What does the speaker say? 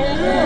Amen.